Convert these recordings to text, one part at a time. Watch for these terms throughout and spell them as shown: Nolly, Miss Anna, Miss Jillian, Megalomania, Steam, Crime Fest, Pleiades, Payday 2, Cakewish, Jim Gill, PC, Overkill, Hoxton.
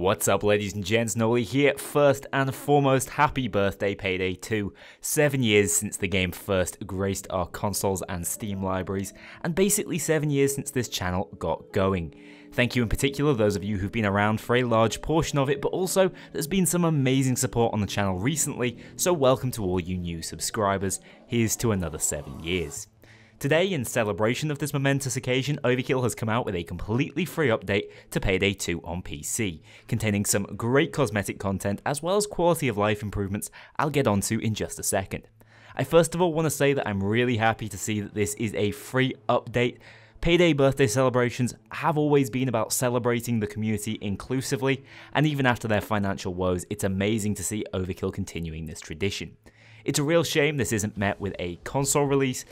What's up, ladies and gents? Nolly here. First and foremost, happy birthday Payday 2. 7 years since the game first graced our consoles and Steam libraries, and basically 7 years since this channel got going. Thank you in particular those of you who've been around for a large portion of it, but also there's been some amazing support on the channel recently, so welcome to all you new subscribers. Here's to another 7 years. Today, in celebration of this momentous occasion, Overkill has come out with a completely free update to Payday 2 on PC, containing some great cosmetic content as well as quality of life improvements I'll get onto in just a second. I first of all want to say that I'm really happy to see that this is a free update. Payday birthday celebrations have always been about celebrating the community inclusively, and even after their financial woes, it's amazing to see Overkill continuing this tradition. It's a real shame this isn't met with a console release,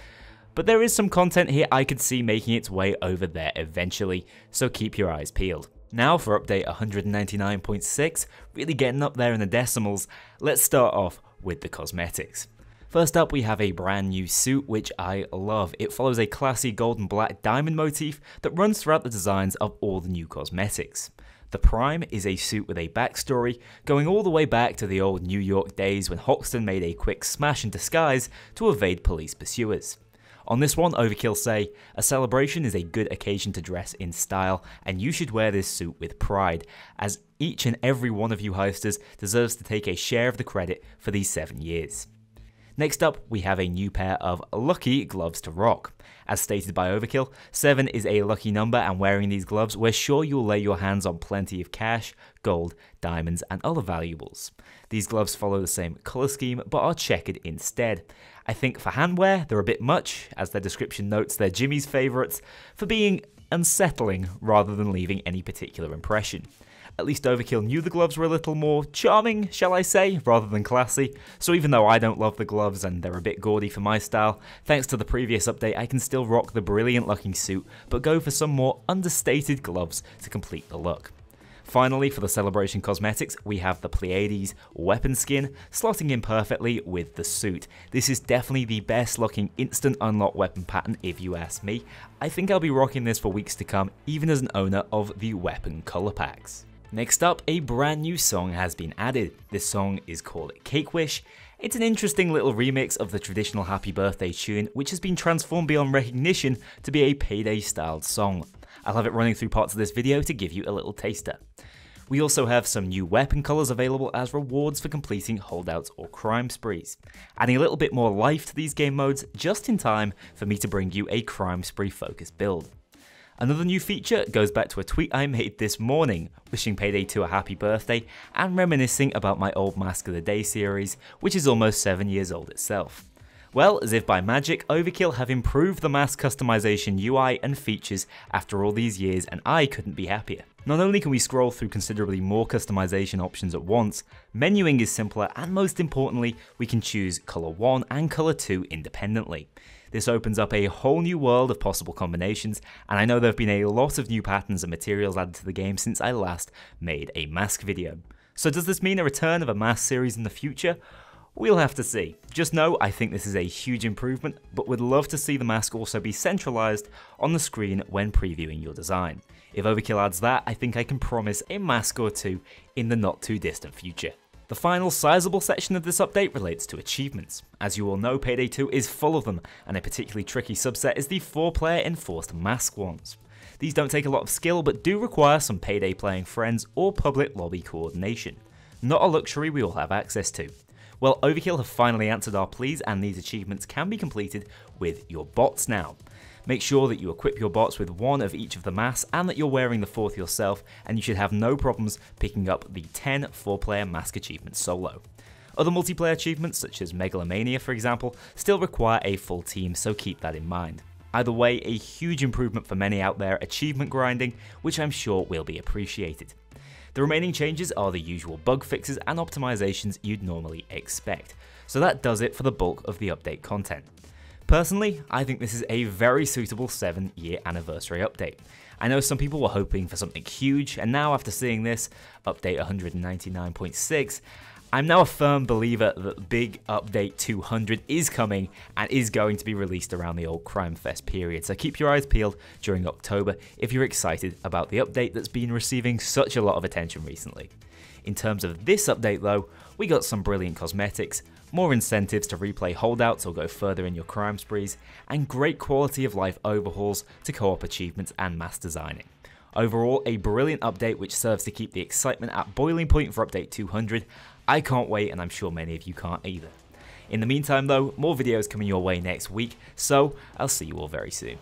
but there is some content here I could see making its way over there eventually, so keep your eyes peeled. Now for update 199.6, really getting up there in the decimals, let's start off with the cosmetics. First up, we have a brand new suit which I love. It follows a classy gold and black diamond motif that runs throughout the designs of all the new cosmetics. The Prime is a suit with a backstory, going all the way back to the old New York days when Hoxton made a quick smash and disguise to evade police pursuers. On this one, Overkill say, "A celebration is a good occasion to dress in style, and you should wear this suit with pride, as each and every one of you heisters deserves to take a share of the credit for these 7 years." Next up, we have a new pair of lucky gloves to rock. As stated by Overkill, 7 is a lucky number, and wearing these gloves, we're sure you'll lay your hands on plenty of cash, gold, diamonds, and other valuables. These gloves follow the same colour scheme, but are checkered instead. I think for handwear, they're a bit much, as their description notes they're Jimmy's favourites, for being unsettling rather than leaving any particular impression. At least Overkill knew the gloves were a little more charming, shall I say, rather than classy, so even though I don't love the gloves and they're a bit gaudy for my style, thanks to the previous update I can still rock the brilliant looking suit, but go for some more understated gloves to complete the look. Finally, for the celebration cosmetics, we have the Pleiades weapon skin, slotting in perfectly with the suit. This is definitely the best looking instant unlock weapon pattern if you ask me. I think I'll be rocking this for weeks to come, even as an owner of the weapon colour packs. Next up, a brand new song has been added. This song is called Cakewish. It's an interesting little remix of the traditional Happy Birthday tune, which has been transformed beyond recognition to be a Payday-styled song. I'll have it running through parts of this video to give you a little taster. We also have some new weapon colours available as rewards for completing holdouts or crime sprees, adding a little bit more life to these game modes just in time for me to bring you a crime spree focused build. Another new feature goes back to a tweet I made this morning, wishing Payday 2 a happy birthday and reminiscing about my old Mask of the Day series, which is almost 7 years old itself. Well, as if by magic, Overkill have improved the mask customization UI and features after all these years, and I couldn't be happier. Not only can we scroll through considerably more customization options at once, menuing is simpler, and most importantly, we can choose color 1 and color 2 independently. This opens up a whole new world of possible combinations, and I know there have been a lot of new patterns and materials added to the game since I last made a mask video. So does this mean a return of a mask series in the future? We'll have to see. Just know I think this is a huge improvement, but would love to see the mask also be centralised on the screen when previewing your design. If Overkill adds that, I think I can promise a mask or two in the not too distant future. The final sizable section of this update relates to achievements. As you all know, Payday 2 is full of them, and a particularly tricky subset is the 4-player enforced mask ones. These don't take a lot of skill, but do require some Payday playing friends or public lobby coordination. Not a luxury we all have access to. Well, Overkill have finally answered our pleas, and these achievements can be completed with your bots now. Make sure that you equip your bots with one of each of the masks and that you're wearing the 4th yourself, and you should have no problems picking up the 10 4-player mask achievements solo. Other multiplayer achievements, such as Megalomania for example, still require a full team, so keep that in mind. Either way, a huge improvement for many out there achievement grinding, which I'm sure will be appreciated. The remaining changes are the usual bug fixes and optimizations you'd normally expect. So that does it for the bulk of the update content. Personally, I think this is a very suitable 7-year anniversary update. I know some people were hoping for something huge, and now after seeing this, update 199.6, I'm now a firm believer that big update 200 is coming and is going to be released around the old Crime Fest period, so keep your eyes peeled during October if you're excited about the update that's been receiving such a lot of attention recently. In terms of this update though, we got some brilliant cosmetics, more incentives to replay holdouts or go further in your crime sprees, and great quality of life overhauls to co-op achievements and mass designing. Overall, a brilliant update which serves to keep the excitement at boiling point for update 200. I can't wait, and I'm sure many of you can't either. In the meantime though, more videos coming your way next week, so I'll see you all very soon.